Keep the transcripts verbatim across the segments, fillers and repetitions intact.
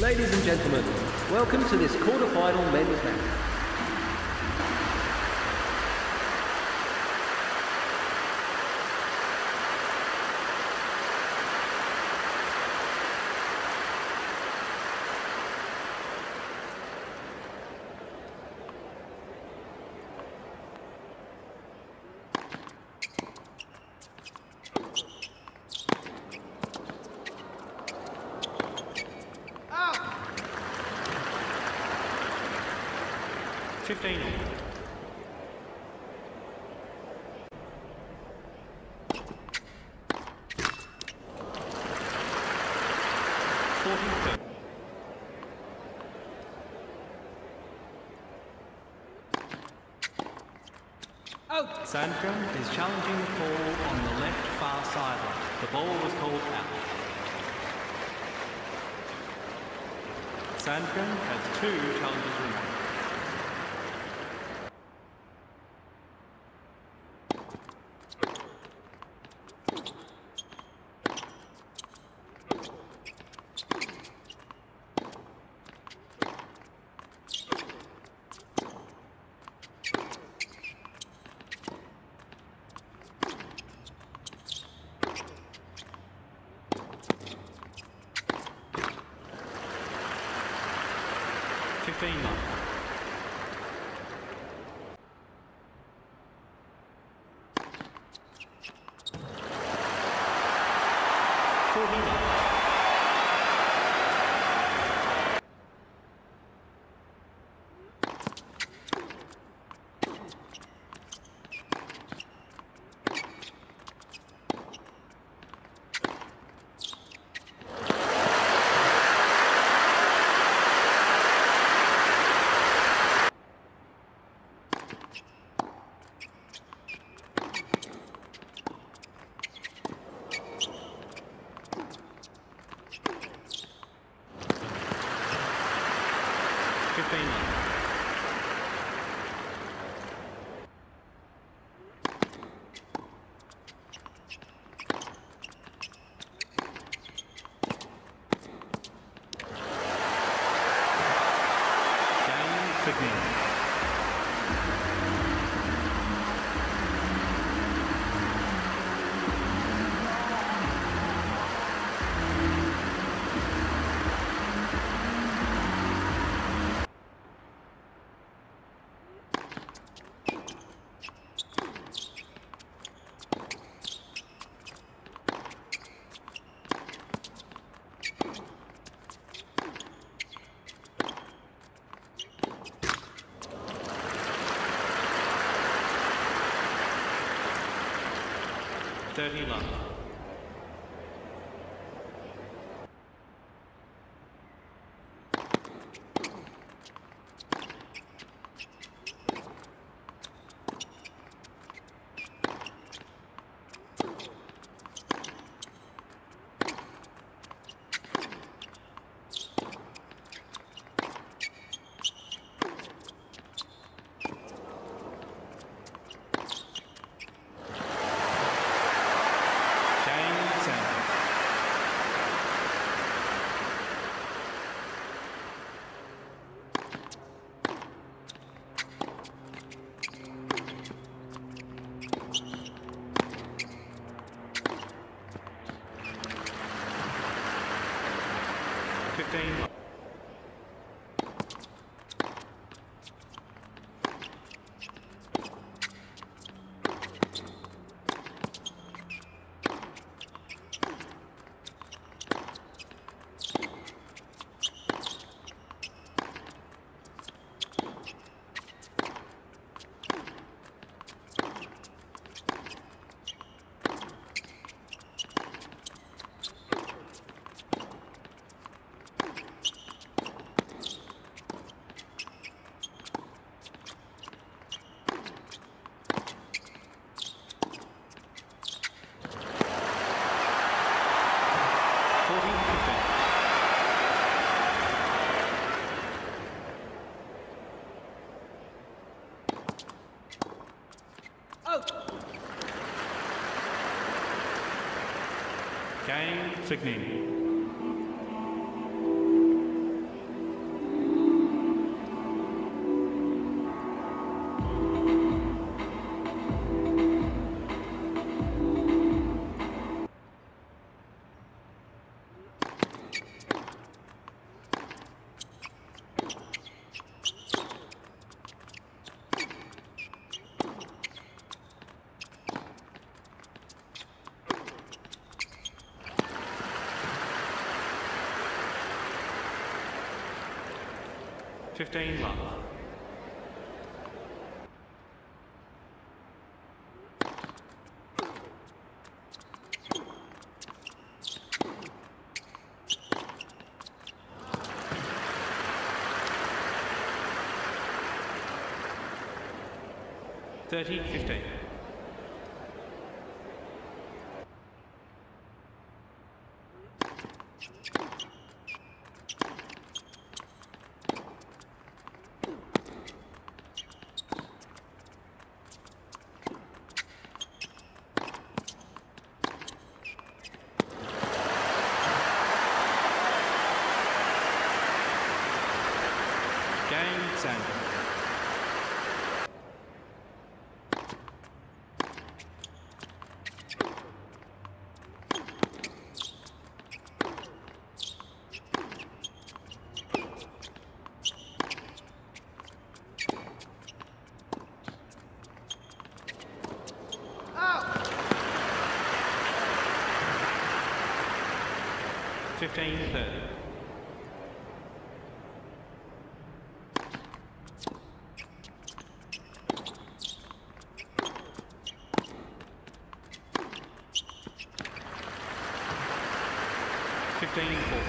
Ladies and gentlemen, welcome to this quarter-final men's match. fifteen. forty. Out. Sandgren is challenging the call on the left far sideline. The ball was called out. Sandgren has two challenges remaining. fifteen mark. forty mark. fifteen. Game thirty love. fifteen. Game Fognini. fifteen love. thirty, fifteen. Fifteen thirty. Fifteen forty.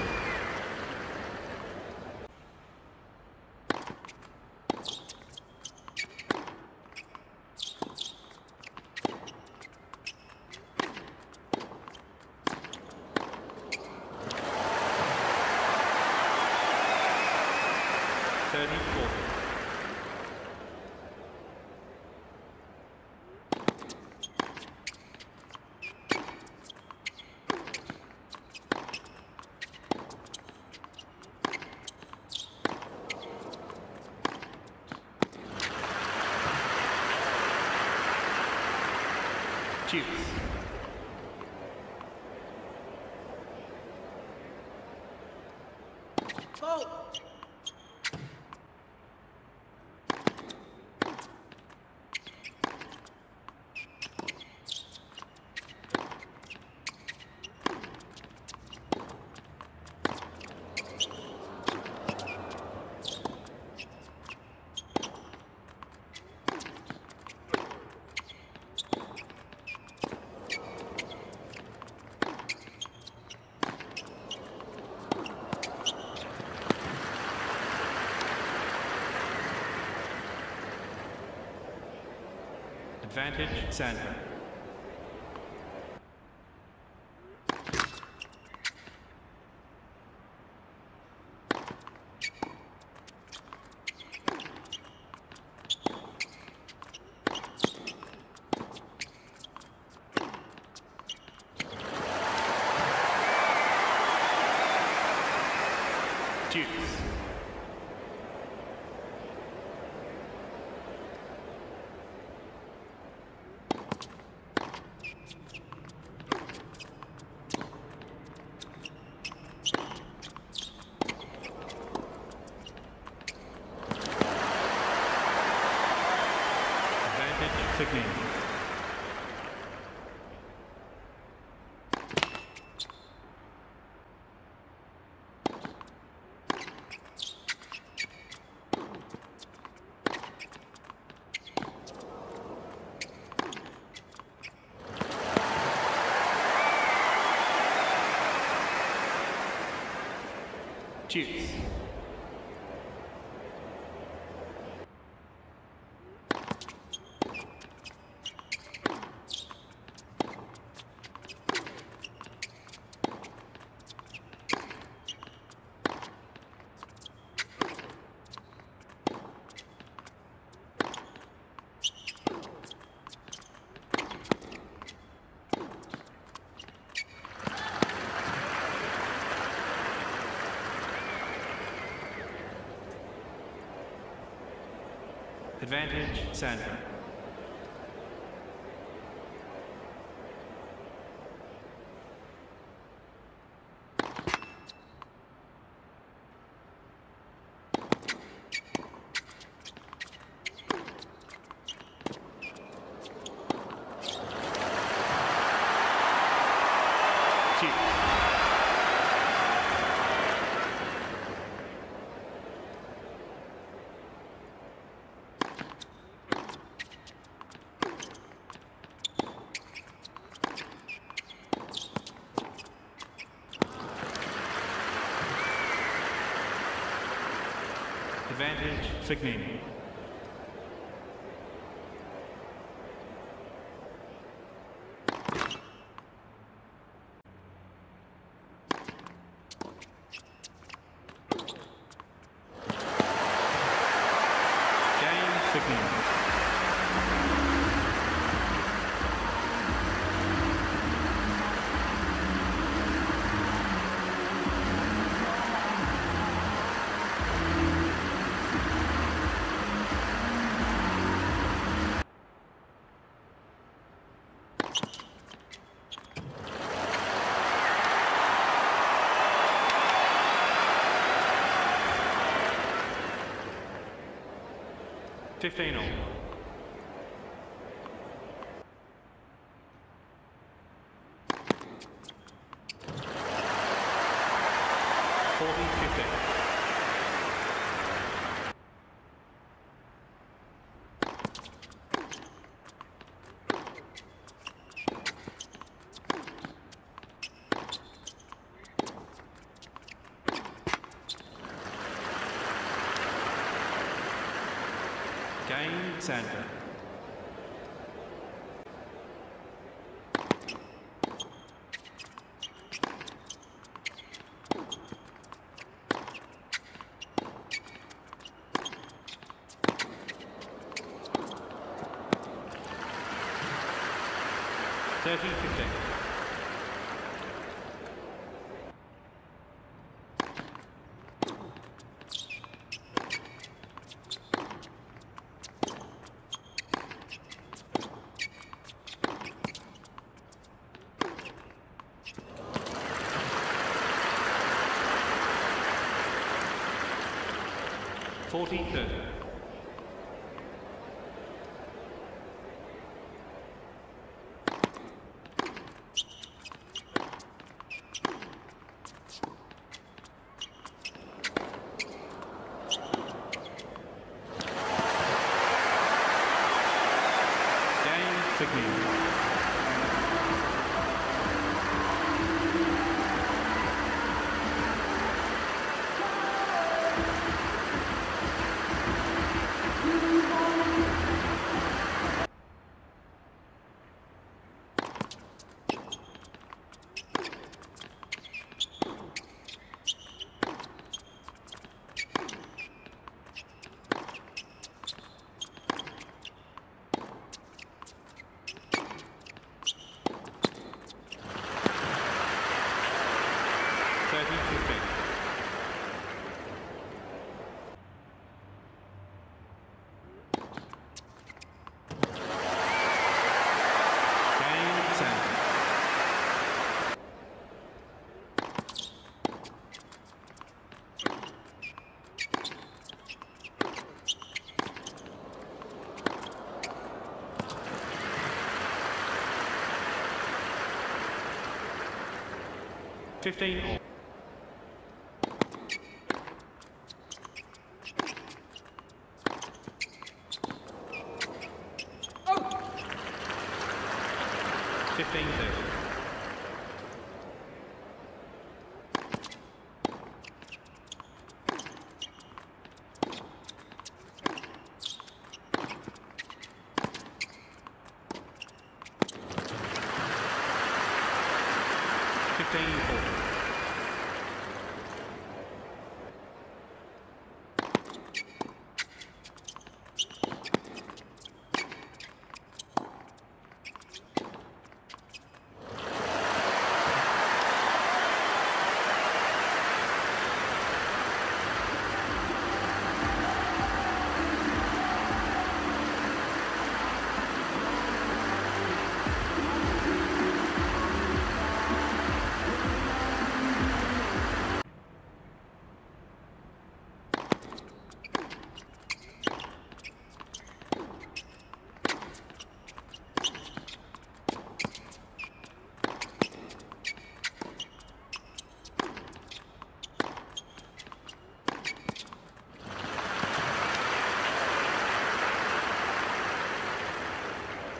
Cheers. Go! Advantage Sandgren. Cheers. Advantage Sandgren. Advantage, Fognini. fifteen all. forty fifteen. Tennys Sandgren. thirty fifteen. forty thirty. Fifteen all. Oh. Fifteen thirty.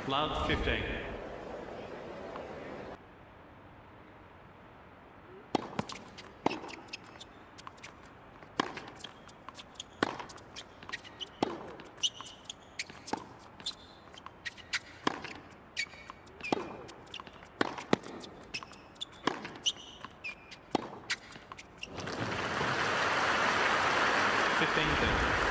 Love fifteen. fifteen. thirty-four.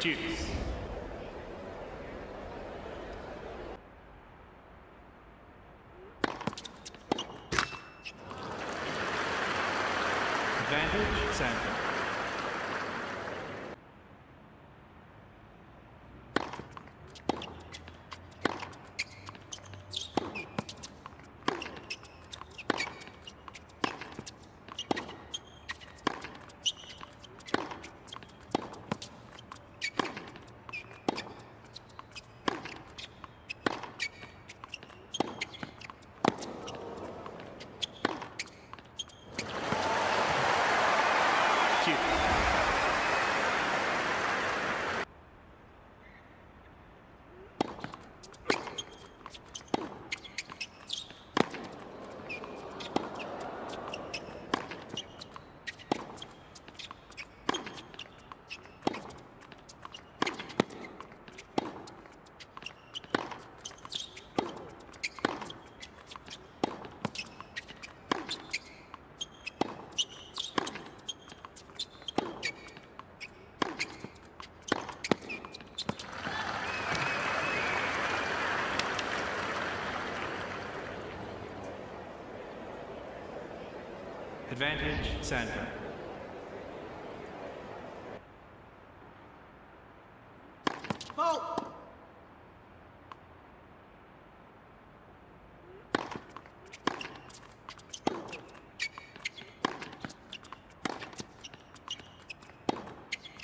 Deuce. Advantage, Sandgren. Advantage, Sandgren. Oh. Advantage,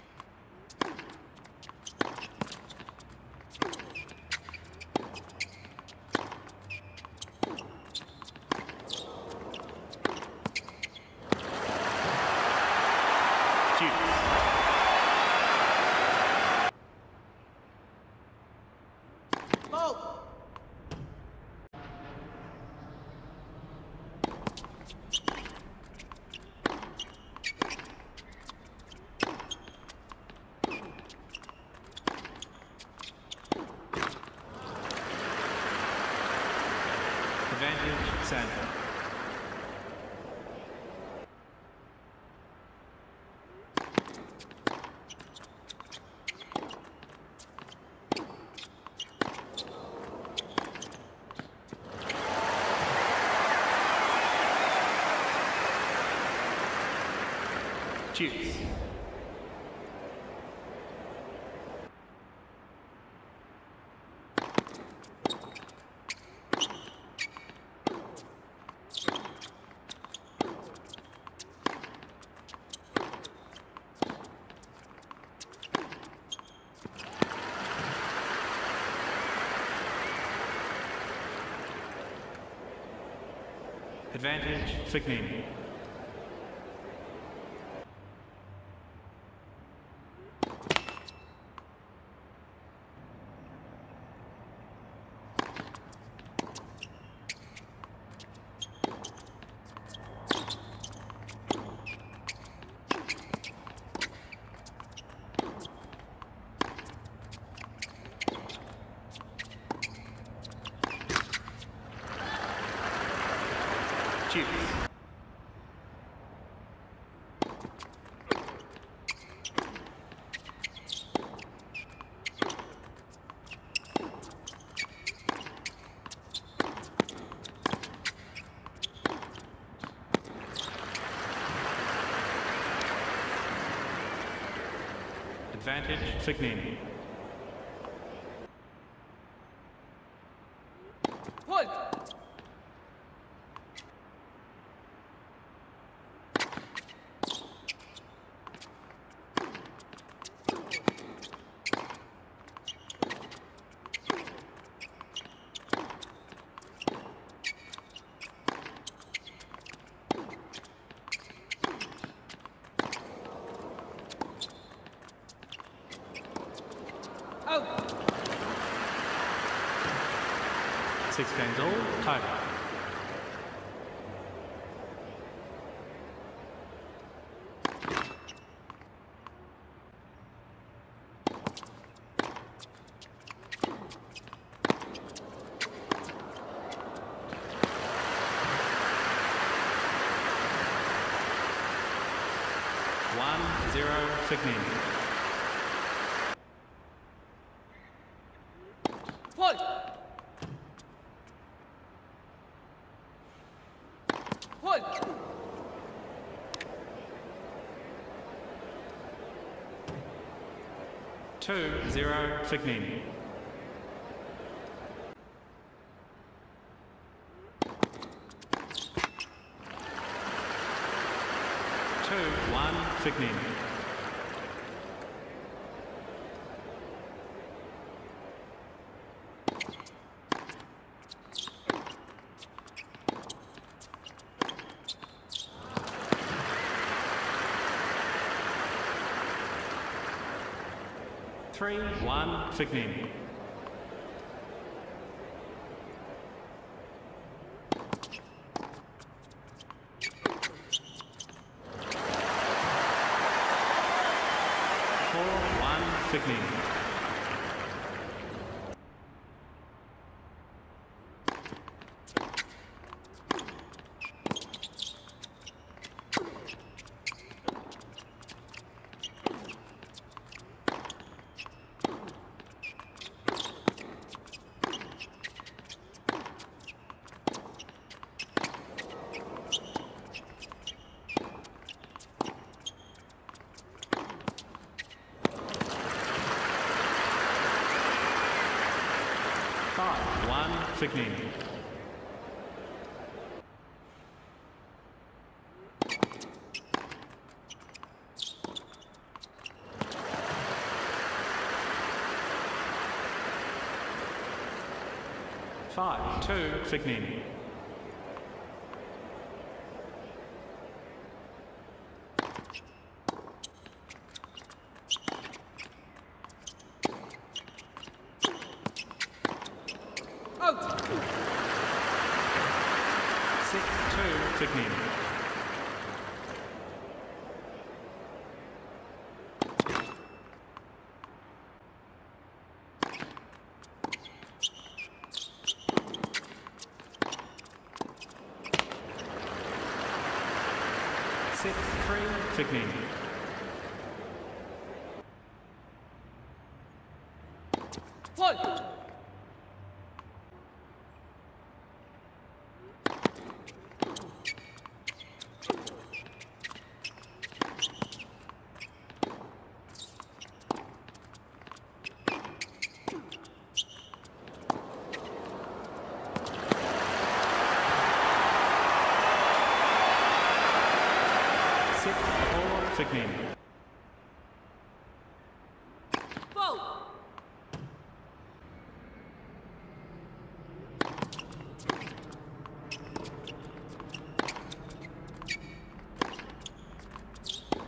Sandgren. Deuce. Advantage, Fognini. Cheers. Advantage, Fognini. six games all, tie break. one zero, Fognini. two zero, Fognini. two one, Fognini. three one, Fognini. four one, Fognini. five one, Fognini. five two, Fognini. six three, Fognini. One. Fognini. Whoa.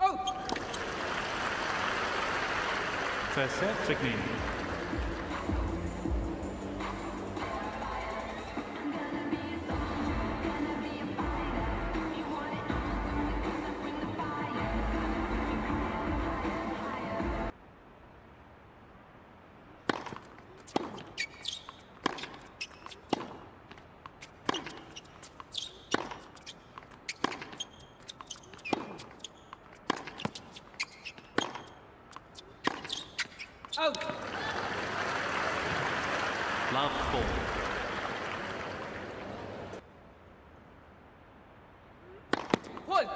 Oh. First set, Fognini. Oh. Love four. One.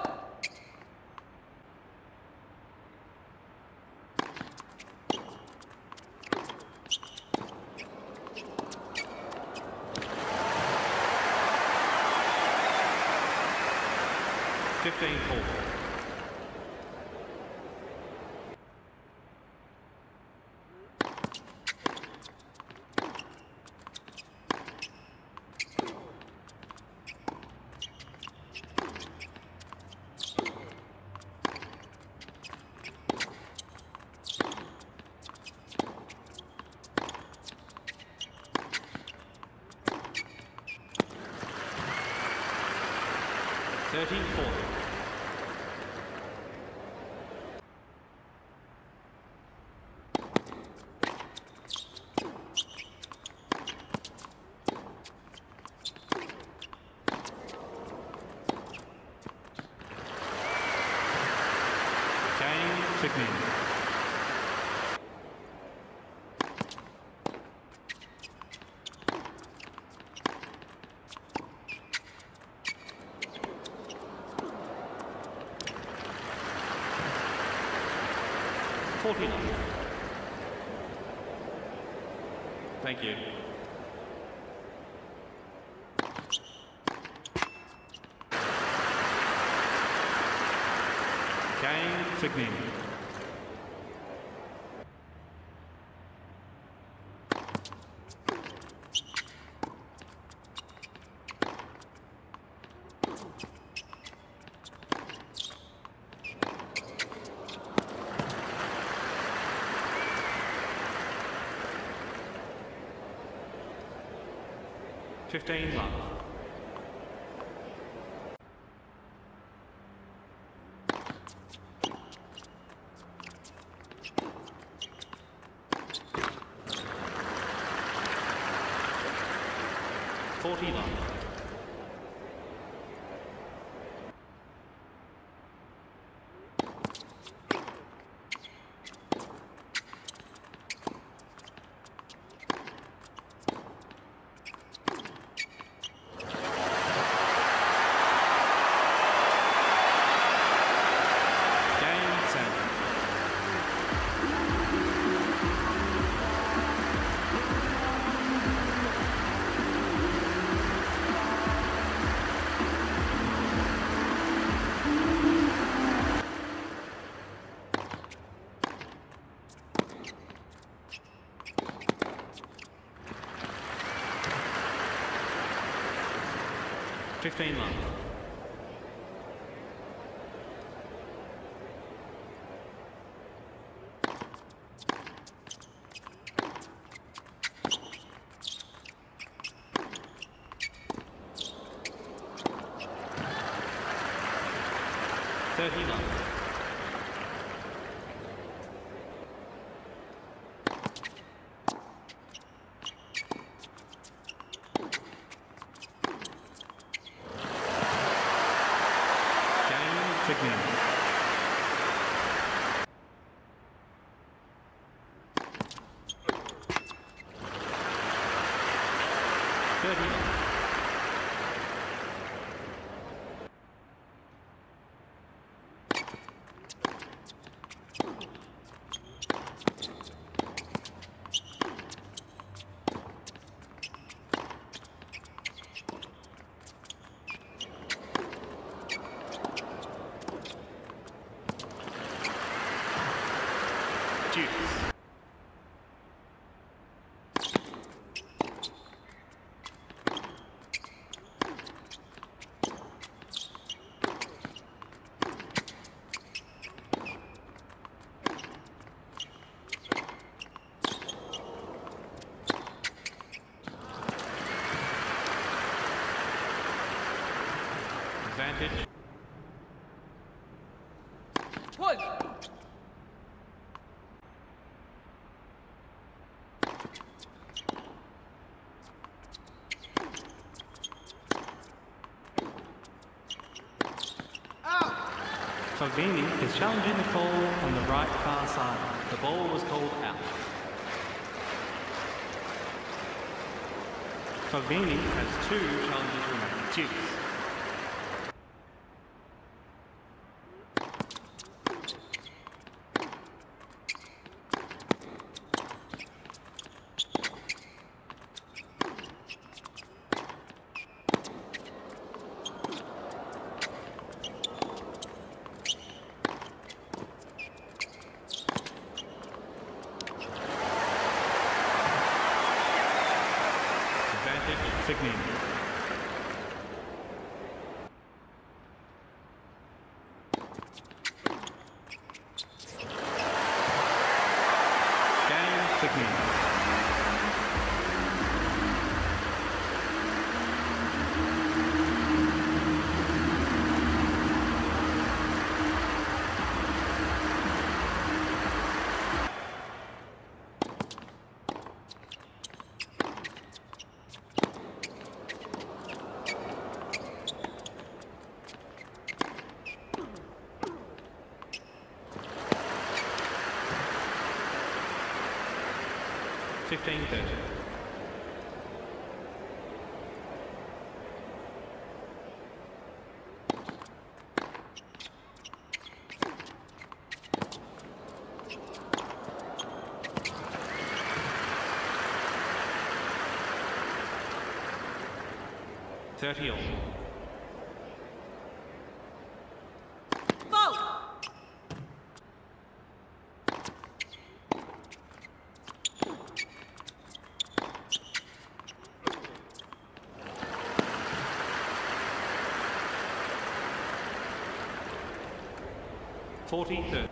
Fifteen four. thirteen four. Thank you. Game Fognini. fifteen love. forty love. fifteen love. thirty love. Advantage. One. Out. Fognini is challenging the call on the right far side. The ball was called out. Fognini has two challenges remaining. Deuce. fifteen thirty. thirty all. Forty thirty.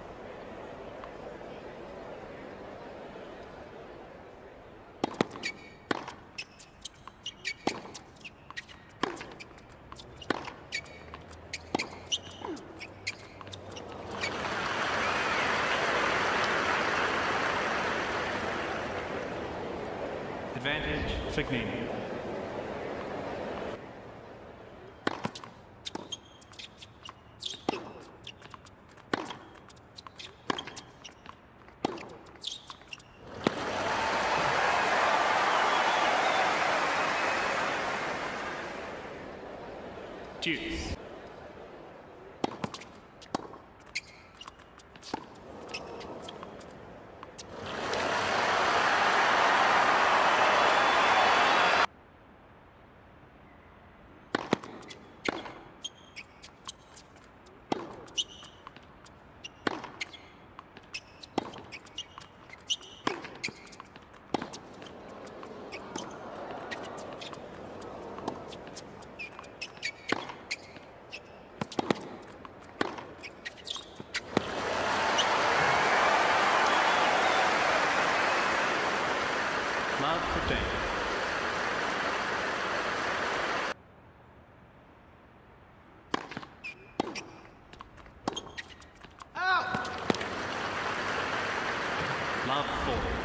Advantage, Fognini. Deuce. Love four.